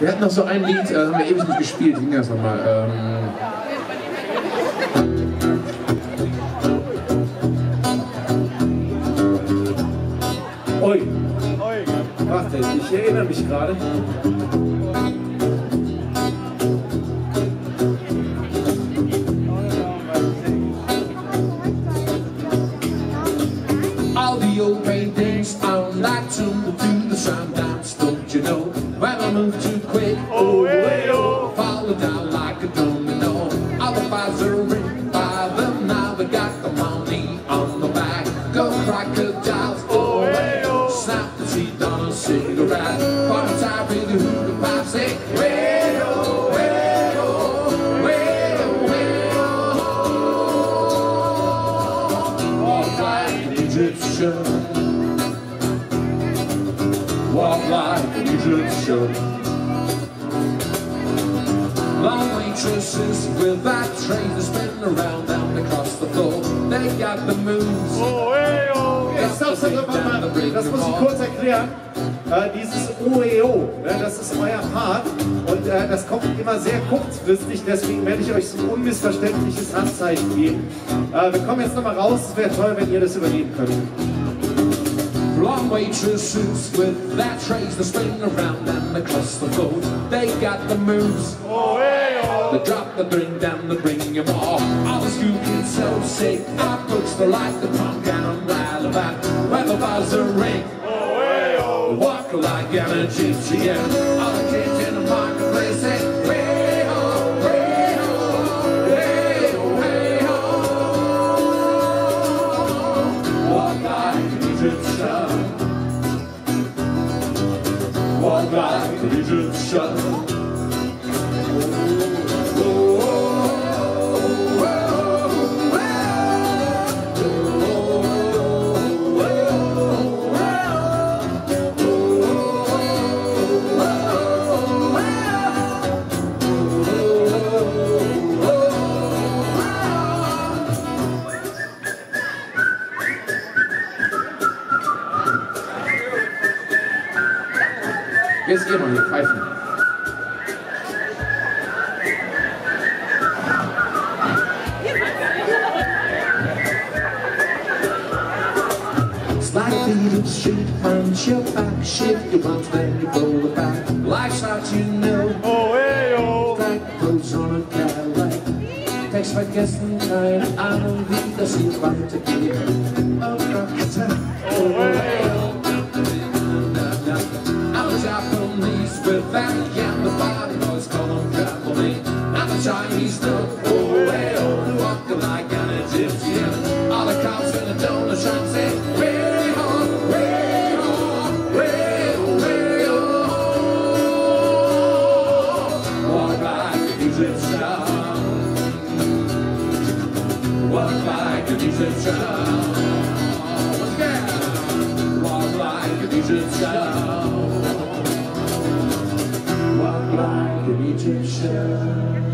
Wir hatten noch so ein Lied, das haben wir ewig nicht gespielt. Wie ging das nochmal? Oi. Warte, ich erinnere mich gerade. All the old paintings on that tumble to the sundance, don't you know? When I move too quick, oh, hey, oh, follow down like a domino. All the bars are written by them, now they got the money on the back. Go crocodiles, oh, hey, oh, snap the seed on a cigarette. What a time with the hoodoo pipe, say, hey, oh, hey. Walk like an Egyptian. Long waitresses with that train to spin around and across the floor. They got the moves. Oh, hey, oh. Okay, stopp, stopp, das muss ich kurz erklären. Dieses OEO, das ist euer Part und das kommt immer sehr kurzfristig, deswegen werde ich euch so ein unmissverständliches Handzeichen geben. Wir kommen jetzt nochmal raus, es wäre toll, wenn ihr das übernehmen könnt. Long waitresses with their trays that spin around and across the floor. They got the moves. Oh, hey, oh. They drop the drink down, they bring you more. I was looking so sick, I books the light, the punk and lullaby. Where the bars are ring. Oh, hey, oh. Walk like an Egyptian. All the kids in the marketplace say, hey, oh, hey, oh, hey, oh, hey, oh. Walk like an Egyptian. Walk like an Egyptian. Jetzt gehen wir hier pfeifen. Slide the little sheet, punch your back, shift your butt, then you pull it back. Life's out, you know. Oh, hey, oh. Like clothes on a Cadillac. Text vergessen, keine Ahnung, wie das hier weitergeht. Oh, Gott, oh, hey, oh. With that and the body boys call them Japanese. I'm a Chinese dub, oh, hey, oh, walking like an Egyptian. All the cops in the donut shop say, way on, way on, way on, way on. Walk like an Egyptian. Walk like an Egyptian. Walk like an Egyptian. Like an Egyptian.